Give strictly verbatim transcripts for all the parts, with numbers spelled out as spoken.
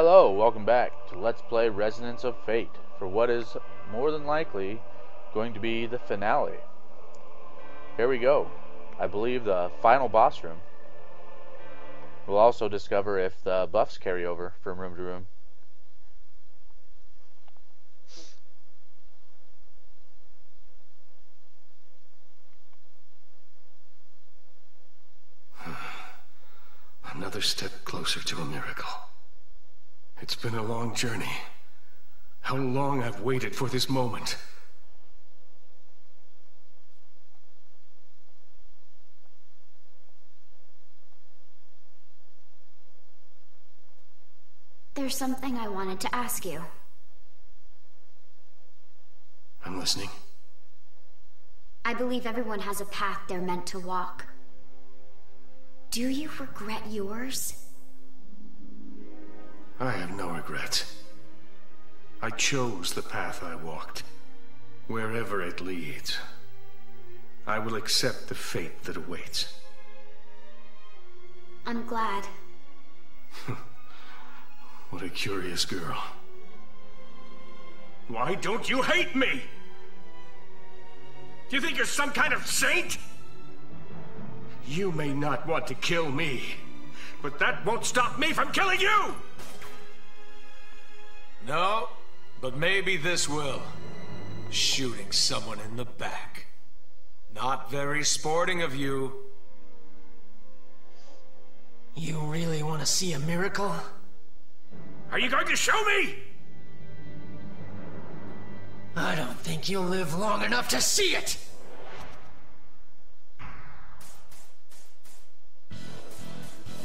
Hello, welcome back to Let's Play Resonance of Fate for what is more than likely going to be the finale. Here we go. I believe the final boss room. We'll also discover if the buffs carry over from room to room. Another step closer to a miracle. It's been a long journey. How long I've waited for this moment. There's something I wanted to ask you. I'm listening. I believe everyone has a path they're meant to walk. Do you regret yours? I have no regrets. I chose the path I walked, wherever it leads. I will accept the fate that awaits. I'm glad. What a curious girl. Why don't you hate me? Do you think you're some kind of saint? You may not want to kill me, but that won't stop me from killing you! No, but maybe this will. Shooting someone in the back. Not very sporting of you. You really want to see a miracle? Are you going to show me? I don't think you'll live long enough to see it!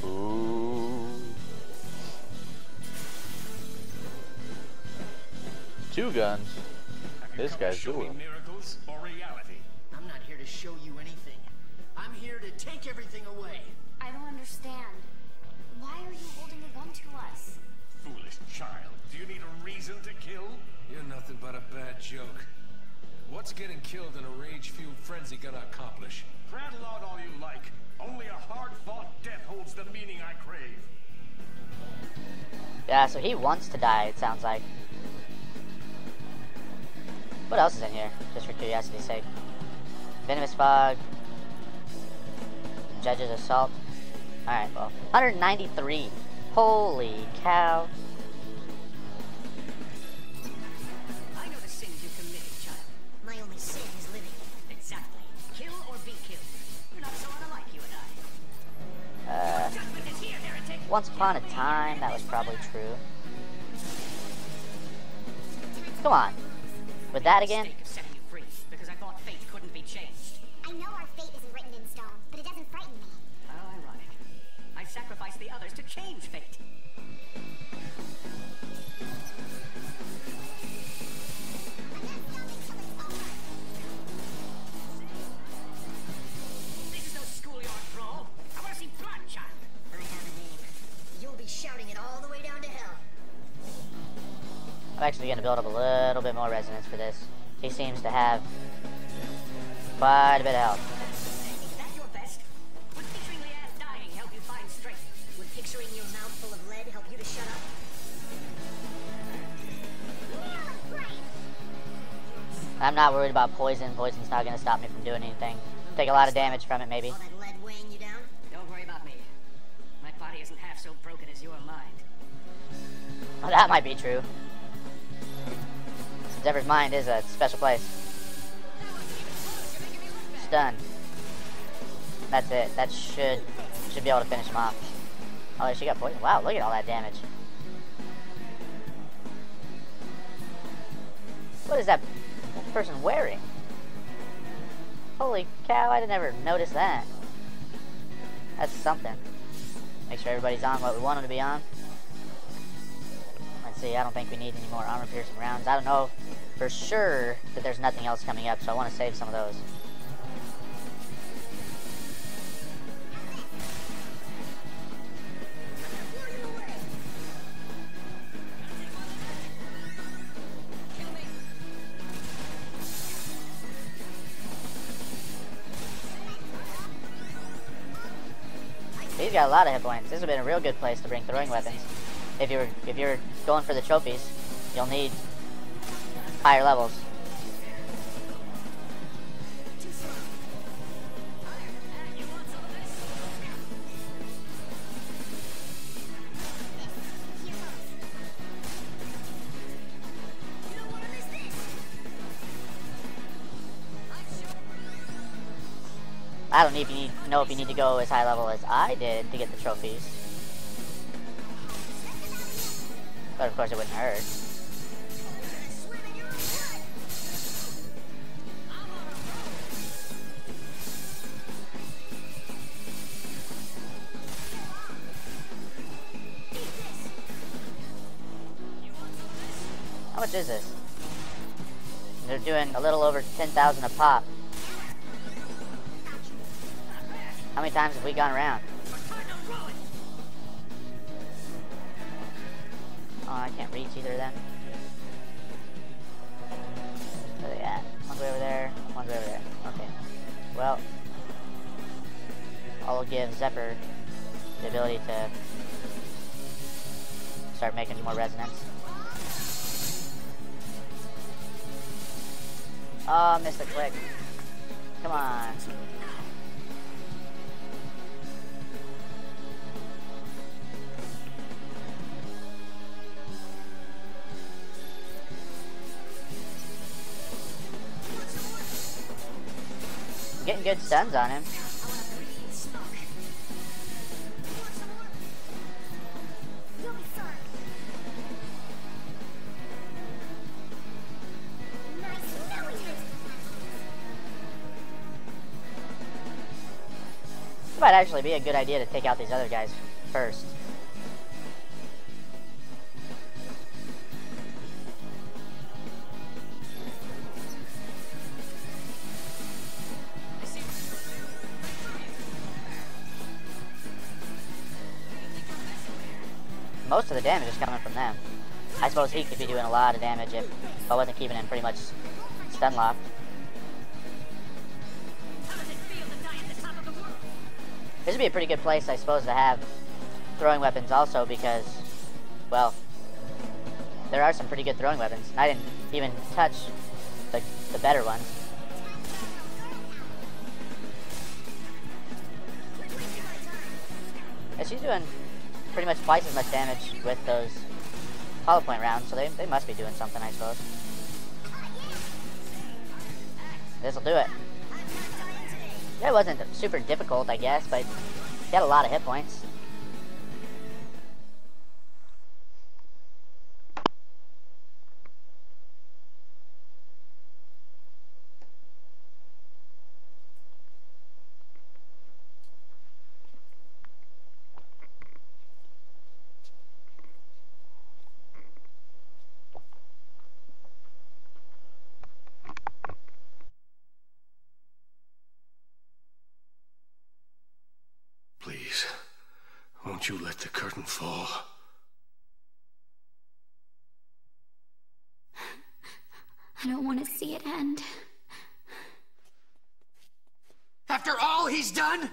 Ooh. Two guns. This guy's doing miracles or reality. I'm not here to show you anything. I'm here to take everything away. I don't understand. Why are you holding a gun to us? Foolish child, do you need a reason to kill? You're nothing but a bad joke. What's getting killed in a rage-fueled frenzy gonna accomplish? Prattle out all you like. Only a hard-fought death holds the meaning I crave. Yeah, so he wants to die, it sounds like. What else is in here, just for curiosity's sake? Venomous Fog. Judge's Assault. Alright, well, one hundred ninety-three. Holy cow. I know the sins you committed, child. My only sin is living. Exactly. Kill or be killed. We're not so unlike you and I. Uh, once upon a time, that was probably true. Come on. With that again? Because I thought fate couldn't be changed. I know our fate isn't written in stone, but it doesn't frighten me. How ironic. I sacrificed the others to change fate. This is no schoolyard brawl. I want to see blood, child. I have a name. You'll be shouting it all the way down to hell. I'm actually going to build up a little bit more resonance for this. He seems to have quite a bit of health. I'm not worried about poison. Poison's not going to stop me from doing anything. Take a lot of damage from it, maybe. All that lead weighing you down? Don't worry about me. My body isn't half so broken as your mind. Well, that might be true. Zephyr mind is a special place. Stun. That's it. That should should be able to finish him off. Oh, she got poison. Wow, look at all that damage. What is that person wearing? Holy cow, I never noticed that. That's something. Make sure everybody's on what we want them to be on. Let's see, I don't think we need any more armor-piercing rounds. I don't know for sure that there's nothing else coming up, so I want to save some of those. He's got a lot of hit points. This would have been a real good place to bring throwing weapons. if you're if you're going for the trophies, you'll need higher levels. I don't even know if you need to go as high level as I did to get the trophies. But of course it wouldn't hurt. How much is this? They're doing a little over ten thousand a pop. How many times have we gone around? Oh, I can't reach either of them. Where are they at? One's way over there, one's way over there. Okay. Well, I'll give Zephyr the ability to start making some more resonance. Oh, missed the click. Come on. Getting good stuns on him. It might actually be a good idea to take out these other guys first. Most of the damage is coming from them. I suppose he could be doing a lot of damage if I wasn't keeping him pretty much stun locked. This would be a pretty good place, I suppose, to have throwing weapons also because, well, there are some pretty good throwing weapons. And I didn't even touch the, the better ones. Yeah, she's doing pretty much twice as much damage with those hollow point rounds, so they, they must be doing something, I suppose. This'll do it. That wasn't super difficult, I guess, but he had a lot of hit points. You let the curtain fall. I don't want to see it end. After all he's done?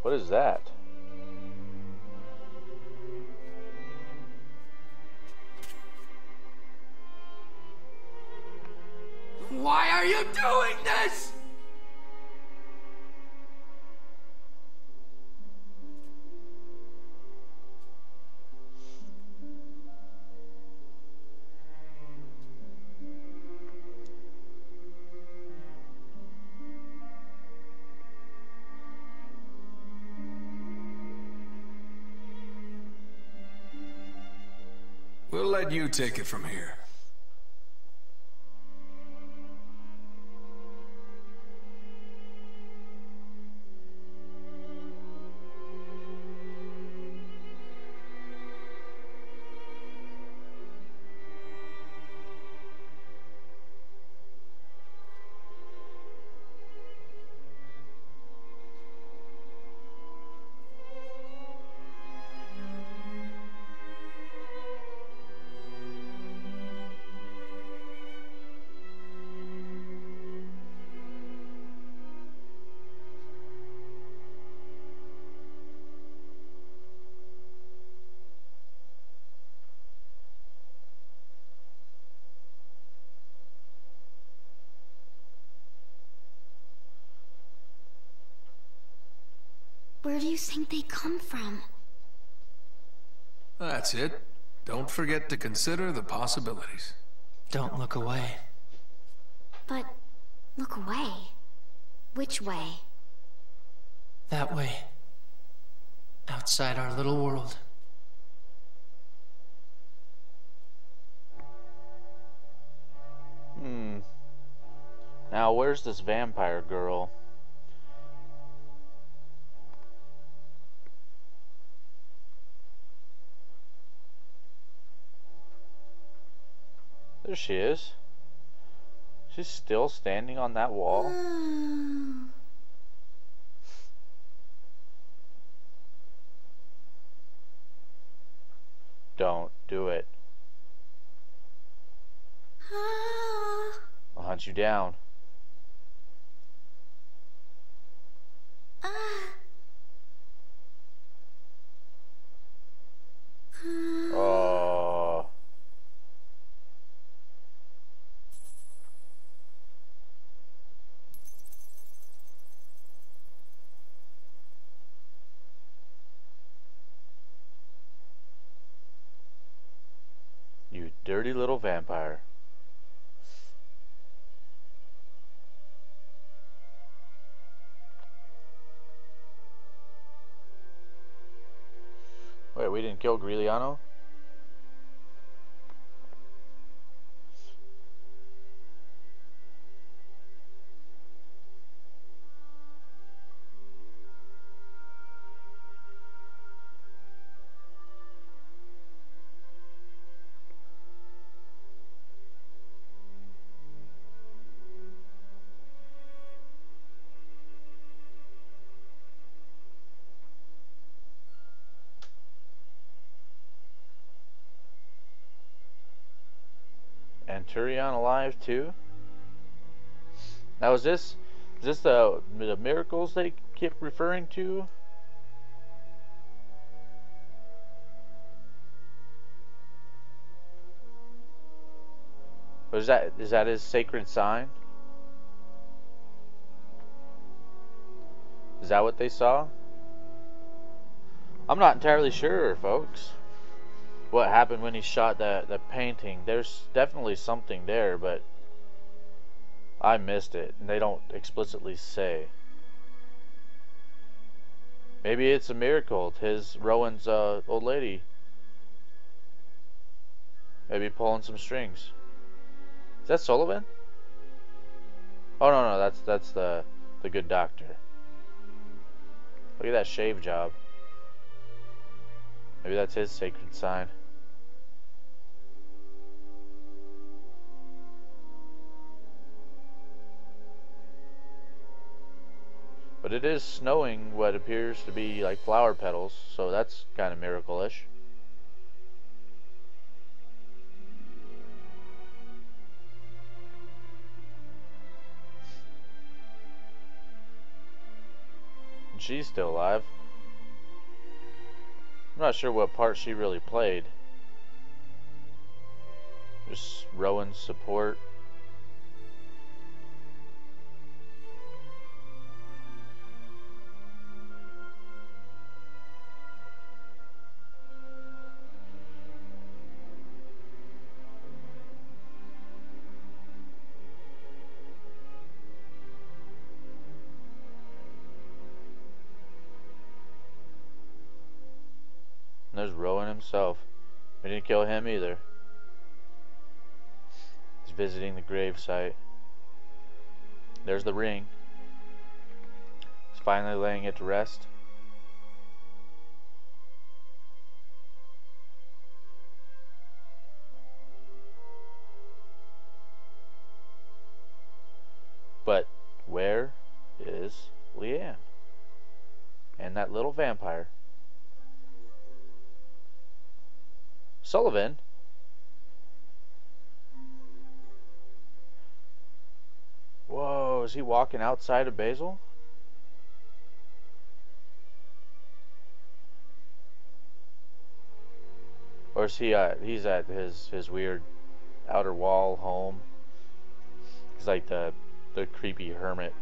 What is that? Why are you doing this? We'll let you take it from here. think they come from? That's it. Don't forget to consider the possibilities. Don't look away. But look away? Which way? That way. Outside our little world. Hmm. Now, where's this vampire girl? There she is. She's still standing on that wall. Mm. Don't do it. Ah. I'll hunt you down. Ah. Oh. You dirty little vampire. Wait, we didn't kill Grigliano? Turion alive too. Now is this is this the, the miracles they keep referring to? Or is that is that his sacred sign? Is that what they saw? I'm not entirely sure, folks. What happened when he shot that, that painting. There's definitely something there, but I missed it, and they don't explicitly say. Maybe it's a miracle. His Rowan's uh, old lady. Maybe pulling some strings. Is that Sullivan? Oh no no, that's that's the the good doctor. Look at that shave job. Maybe that's his sacred sign. But it is snowing what appears to be like flower petals, so that's kind of miracle-ish. And she's still alive. I'm not sure what part she really played. Just Rowan's support. There's Rowan himself. We didn't kill him either. He's visiting the gravesite. There's the ring. He's finally laying it to rest. But where is Leanne? And that little vampire? Sullivan? Whoa, is he walking outside of Basel? Or is he uh, he's at his, his weird outer wall home? He's like the, the creepy hermit.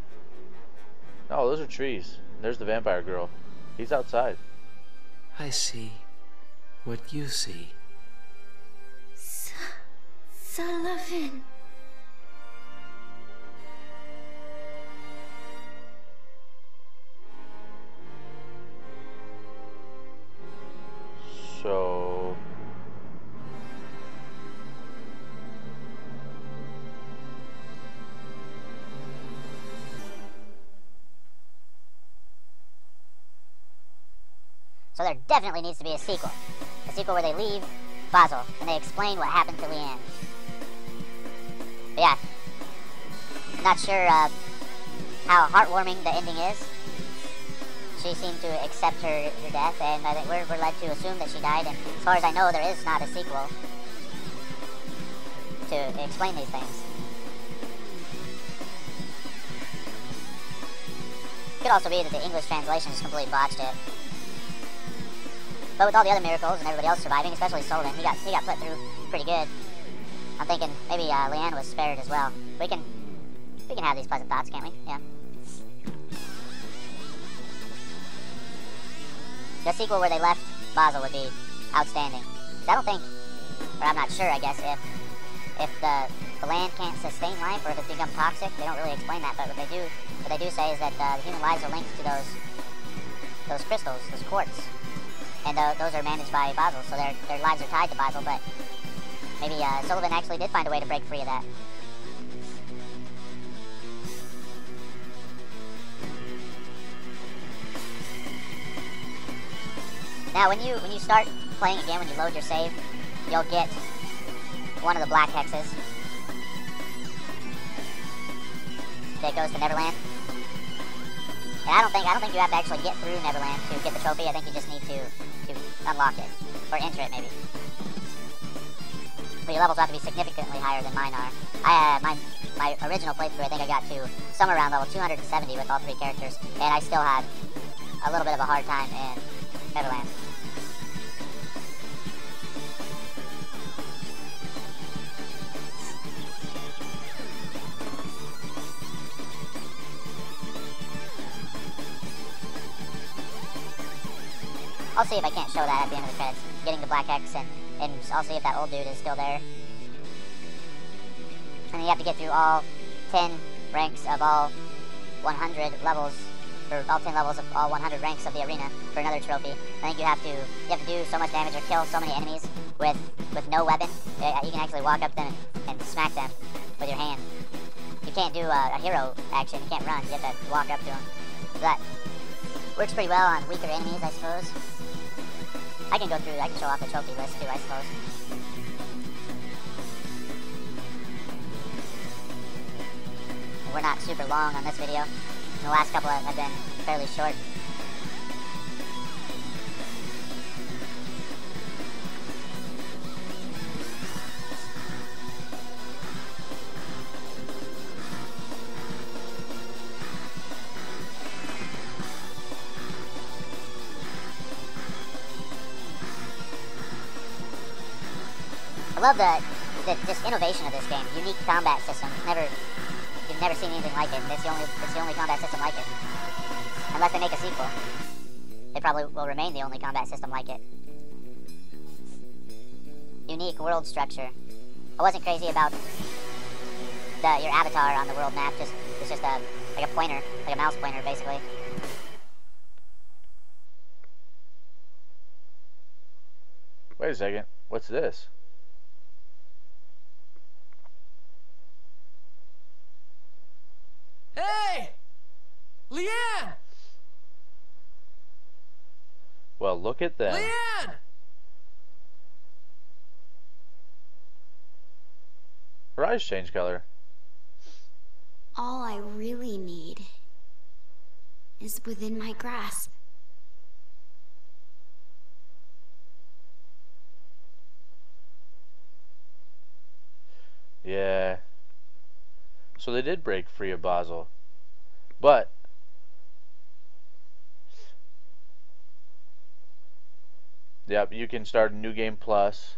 No, those are trees. There's the vampire girl. He's outside. I see what you see. S Sullivan. So So there definitely needs to be a sequel. A sequel where they leave Basel and they explain what happened to Leanne. But yeah. I'm not sure uh, how heartwarming the ending is. She seemed to accept her, her death, and I think we're, we're led to assume that she died, and as far as I know, there is not a sequel to explain these things. It could also be that the English translation just completely botched it. But with all the other miracles and everybody else surviving, especially Sullivan, he got, he got put through pretty good. I'm thinking maybe uh, Leanne was spared as well. We can, we can have these pleasant thoughts, can't we? Yeah. The sequel where they left Basel would be outstanding. I don't think, or I'm not sure, I guess, if if the, the land can't sustain life or if it's become toxic, they don't really explain that. But what they do, what they do say is that uh, the human lives are linked to those those crystals, those quartz, and uh, those are managed by Basel, so their their lives are tied to Basel. But maybe uh, Sullivan actually did find a way to break free of that. Now, when you when you start playing again, when you load your save, you'll get one of the black hexes that goes to Neverland. And I don't think I don't think you have to actually get through Neverland to get the trophy. I think you just need to to unlock it or enter it, maybe. But your levels have to be significantly higher than mine are. I uh, my my original playthrough, I think I got to somewhere around level two hundred seventy with all three characters, and I still had a little bit of a hard time in Neverland. I'll see if I can't show that at the end of the credits, getting the black X, and, and I'll see if that old dude is still there. And you have to get through all ten ranks of all one hundred levels, for all ten levels of all one hundred ranks of the arena for another trophy. I think you have to you have to do so much damage or kill so many enemies with with no weapon. You can actually walk up to them and, and smack them with your hand. You can't do a, a hero action. You can't run. You have to walk up to them. So that works pretty well on weaker enemies, I suppose. I can go through, I can show off the trophy list too, I suppose. We're not super long on this video. The last couple have been fairly short. I love the, the just innovation of this game. Unique combat system. Never, you've never seen anything like it. It's the only, it's the only combat system like it. Unless they make a sequel, it probably will remain the only combat system like it. Unique world structure. I wasn't crazy about the, your avatar on the world map. Just it's just a like a pointer, like a mouse pointer, basically. Wait a second. What's this? Hey! Leanne! Well, look at them. Leanne! Her eyes change color. All I really need is within my grasp. Yeah. So they did break free of Basel, but yep, you can start a new game plus.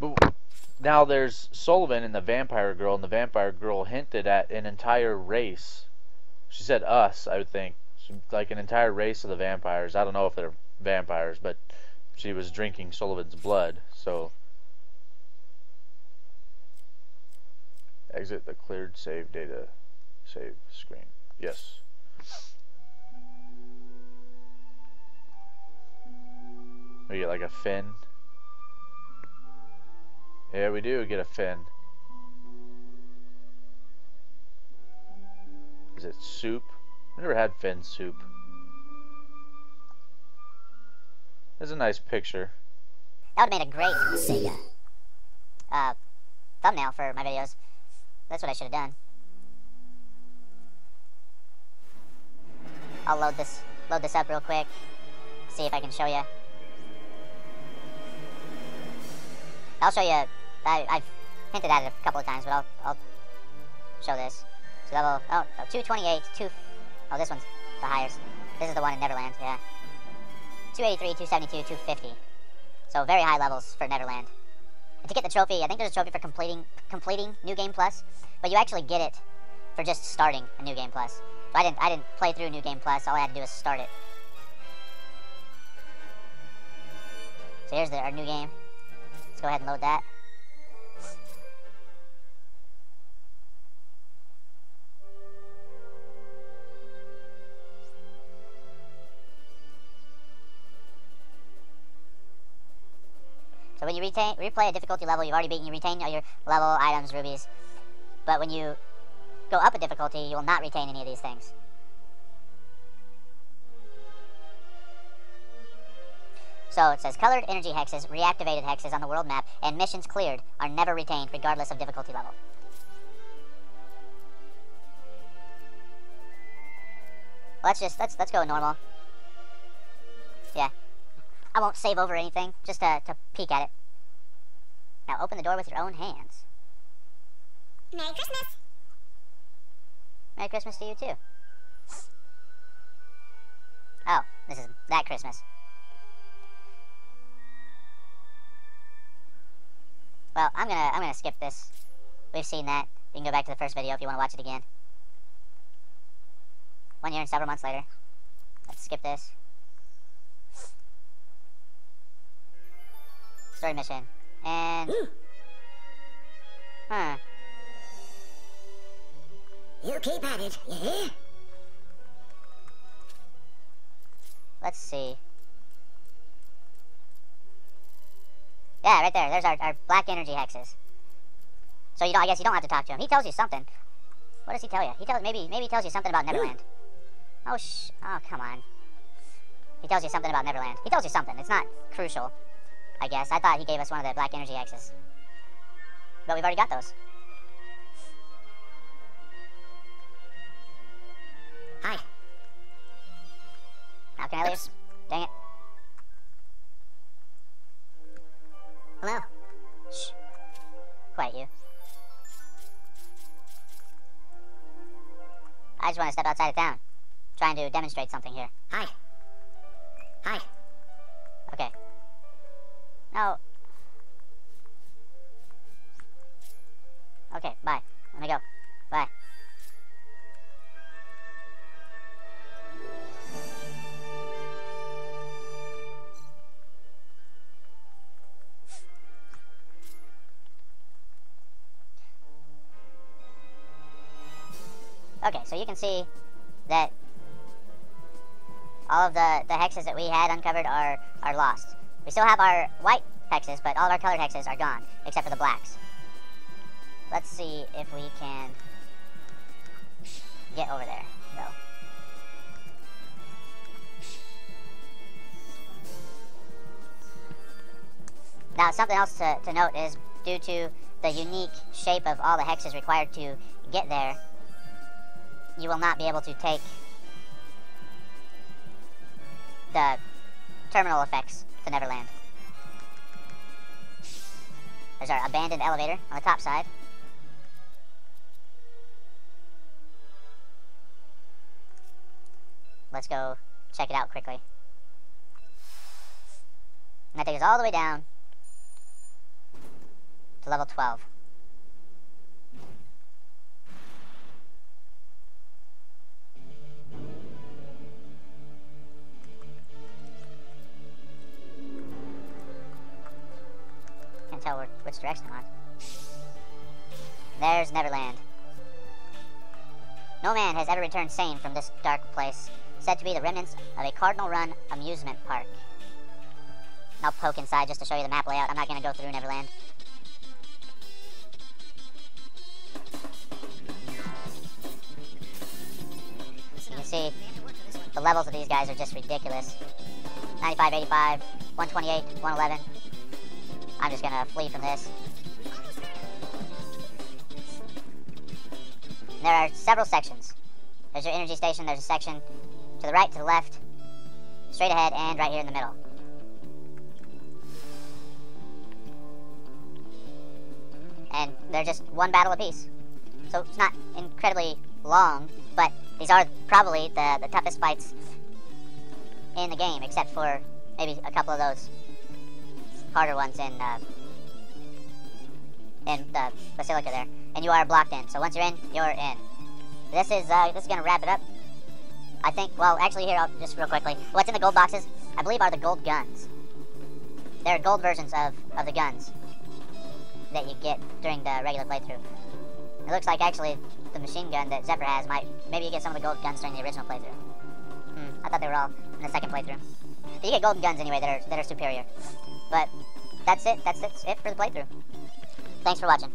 But now there's Sullivan and the vampire girl, and the vampire girl hinted at an entire race She said us, I would think. Like an entire race of the vampires. I don't know if they're vampires, but she was drinking Sullivan's blood, so... Exit the cleared save data save screen. Yes. We get like a fin. Yeah, we do get a fin. Is it soup? I've never had fin soup. That's a nice picture. That would have made a great Sega uh, thumbnail for my videos. That's what I should have done. I'll load this load this up real quick. See if I can show you. I'll show you. I, I've hinted at it a couple of times, but I'll I'll show this. So level oh no, two twenty-eight two. Oh, this one's the highest. This is the one in Neverland. Yeah. two eighty-three, two seventy-two, two fifty. So very high levels for Neverland. And to get the trophy, I think there's a trophy for completing completing New Game Plus, but you actually get it for just starting a New Game Plus. So I didn't I didn't play through New Game Plus. All I had to do was start it. So here's the, our new game. Let's go ahead and load that. So when you retain, replay a difficulty level you've already beaten, you retain all your level, items, rubies. But when you go up a difficulty, you will not retain any of these things. So it says, colored energy hexes, reactivated hexes on the world map, and missions cleared are never retained regardless of difficulty level. Let's just, let's, let's go normal. Yeah. I won't save over anything, just to, to peek at it. Now open the door with your own hands. Merry Christmas! Merry Christmas to you too. Oh, this is that Christmas. Well, I'm gonna I'm gonna skip this. We've seen that. You can go back to the first video if you want to watch it again. One year and several months later. Let's skip this. Story mission. And... Huh. You keep at it, yeah? Let's see. Yeah, right there. There's our, our black energy hexes. So you don't, I guess you don't have to talk to him. He tells you something. What does he tell you? He tells maybe maybe he tells you something about Neverland. Oh sh oh come on. He tells you something about Neverland. He tells you something. It's not crucial. I guess. I thought he gave us one of the black energy X's. But we've already got those. Hi. How can I leave? Dang it. Hello. Shh. Quiet you. I just want to step outside of town. Trying to demonstrate something here. Hi. Hi. Okay. No. Okay, bye. Let me go. Bye. Okay, so you can see that all of the, the hexes that we had uncovered are, are lost. We still have our white hexes, but all of our colored hexes are gone, except for the blacks. Let's see if we can get over there, though. Now, something else to, to note is due to the unique shape of all the hexes required to get there, you will not be able to take the terminal effects to Neverland. There's our abandoned elevator on the top side. Let's go check it out quickly. And that takes us all the way down to level twelve. which direction am I? There's Neverland. No man has ever returned sane from this dark place, said to be the remnants of a Cardinal Run amusement park. I'll poke inside just to show you the map layout. I'm not going to go through Neverland. You can see the levels of these guys are just ridiculous. ninety-five, eighty-five, one twenty-eight, one eleven. I'm just going to flee from this. There are several sections. There's your energy station, there's a section to the right, to the left, straight ahead, and right here in the middle. And they're just one battle apiece. So it's not incredibly long, but these are probably the, the toughest fights in the game, except for maybe a couple of those harder ones in, uh, in the Basilica there. And you are blocked in, so once you're in, you're in. This is, uh, this is gonna wrap it up. I think, well, actually here, I'll just real quickly. What's in the gold boxes, I believe, are the gold guns. There are gold versions of, of the guns that you get during the regular playthrough. It looks like, actually, the machine gun that Zephyr has might... Maybe you get some of the gold guns during the original playthrough. Hmm, I thought they were all in the second playthrough. But you get golden guns anyway that are, that are superior. But that's it. That's it, it for the playthrough. Thanks for watching.